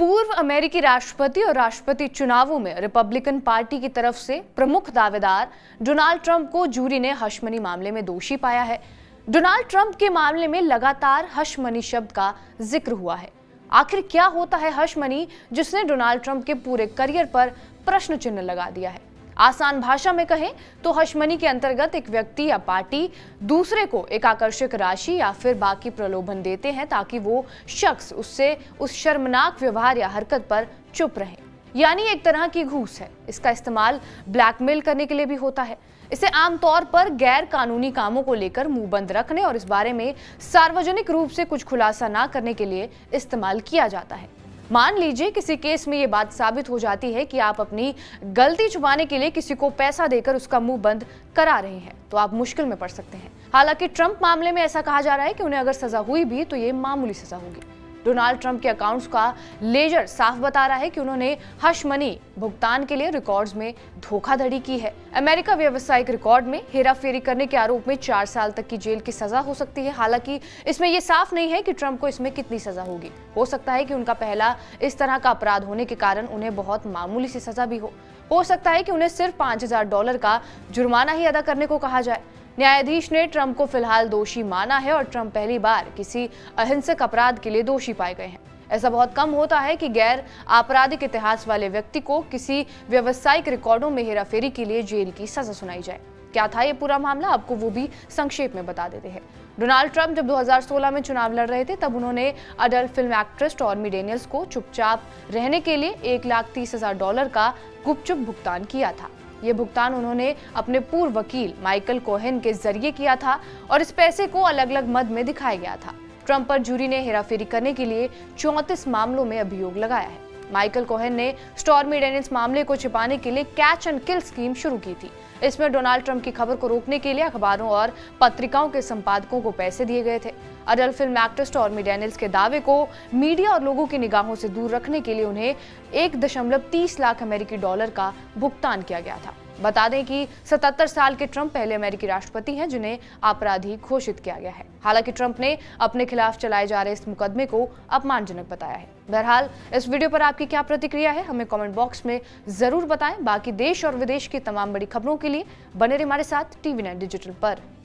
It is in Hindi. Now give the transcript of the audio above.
पूर्व अमेरिकी राष्ट्रपति और राष्ट्रपति चुनावों में रिपब्लिकन पार्टी की तरफ से प्रमुख दावेदार डोनाल्ड ट्रंप को जूरी ने हशमनी मामले में दोषी पाया है। डोनाल्ड ट्रंप के मामले में लगातार हशमनी शब्द का जिक्र हुआ है। आखिर क्या होता है हशमनी, जिसने डोनाल्ड ट्रंप के पूरे करियर पर प्रश्न चिन्ह लगा दिया है। आसान भाषा में कहें तो हशमनी के अंतर्गत एक व्यक्ति या पार्टी दूसरे को एक आकर्षक राशि या फिर बाकी प्रलोभन देते हैं ताकि वो शख्स उससे उस शर्मनाक व्यवहार या हरकत पर चुप रहे। यानी एक तरह की घूस है। इसका इस्तेमाल ब्लैकमेल करने के लिए भी होता है। इसे आमतौर पर गैर कानूनी कामों को लेकर मुंह बंद रखने और इस बारे में सार्वजनिक रूप से कुछ खुलासा ना करने के लिए इस्तेमाल किया जाता है। मान लीजिए किसी केस में ये बात साबित हो जाती है कि आप अपनी गलती छुपाने के लिए किसी को पैसा देकर उसका मुंह बंद करा रहे हैं, तो आप मुश्किल में पड़ सकते हैं। हालांकि ट्रंप मामले में ऐसा कहा जा रहा है कि उन्हें अगर सजा हुई भी तो ये मामूली सजा होगी। डोनाल्ड ट्रंप के अकाउंट्स का लेजर साफ बता रहा है कि उन्होंने हशमनी भुगतान के लिए रिकॉर्ड्स में धोखाधड़ी की है। अमेरिका व्यावसायिक रिकॉर्ड में हेराफेरी करने के आरोप में 4 साल तक की जेल की सजा हो सकती है। हालांकि इसमें यह साफ नहीं है कि ट्रंप को इसमें कितनी सजा होगी। हो सकता है कि उनका पहला इस तरह का अपराध होने के कारण उन्हें बहुत मामूली सी सजा भी हो सकता है कि उन्हें सिर्फ $5000 का जुर्माना ही अदा करने को कहा जाए। न्यायाधीश ने ट्रंप को फिलहाल दोषी माना है और ट्रंप पहली बार किसी अहिंसक अपराध के लिए दोषी पाए गए हैं। ऐसा बहुत कम होता है कि गैर आपराधिक इतिहास वाले व्यक्ति को किसी व्यावसायिक रिकॉर्डों में हेराफेरी के लिए जेल की सजा सुनाई जाए। क्या था ये पूरा मामला, आपको वो भी संक्षेप में बता देते हैं। डोनाल्ड ट्रंप जब 2016 में चुनाव लड़ रहे थे तब उन्होंने adult film actress Stormy Daniels को चुपचाप रहने के लिए $1,30,000 का गुपचुप भुगतान किया था। ये भुगतान उन्होंने अपने पूर्व वकील माइकल कोहेन के जरिए किया था और इस पैसे को अलग अलग मद में दिखाया गया था। ट्रंप पर जूरी ने हेराफेरी करने के लिए 34 मामलों में अभियोग लगाया है। माइकल कोहेन ने स्टॉर्मी डेनियल्स मामले को छिपाने के लिए कैच एंड किल स्कीम शुरू की थी। इसमें डोनाल्ड ट्रंप की खबर को रोकने के लिए अखबारों और पत्रिकाओं के संपादकों को पैसे दिए गए थे। Adult film actress Stormy Daniels के दावे को मीडिया और लोगों की निगाहों से दूर रखने के लिए उन्हें $1.30 लाख अमेरिकी डॉलर का भुगतान किया गया था। बता दें कि 77 साल के ट्रंप पहले अमेरिकी राष्ट्रपति हैं जिन्हें अपराधी घोषित किया गया है। हालांकि ट्रंप ने अपने खिलाफ चलाए जा रहे इस मुकदमे को अपमानजनक बताया है। बहरहाल इस वीडियो पर आपकी क्या प्रतिक्रिया है, हमें कमेंट बॉक्स में जरूर बताएं। बाकी देश और विदेश की तमाम बड़ी खबरों के लिए बने रहिए हमारे साथ TV9 डिजिटल पर।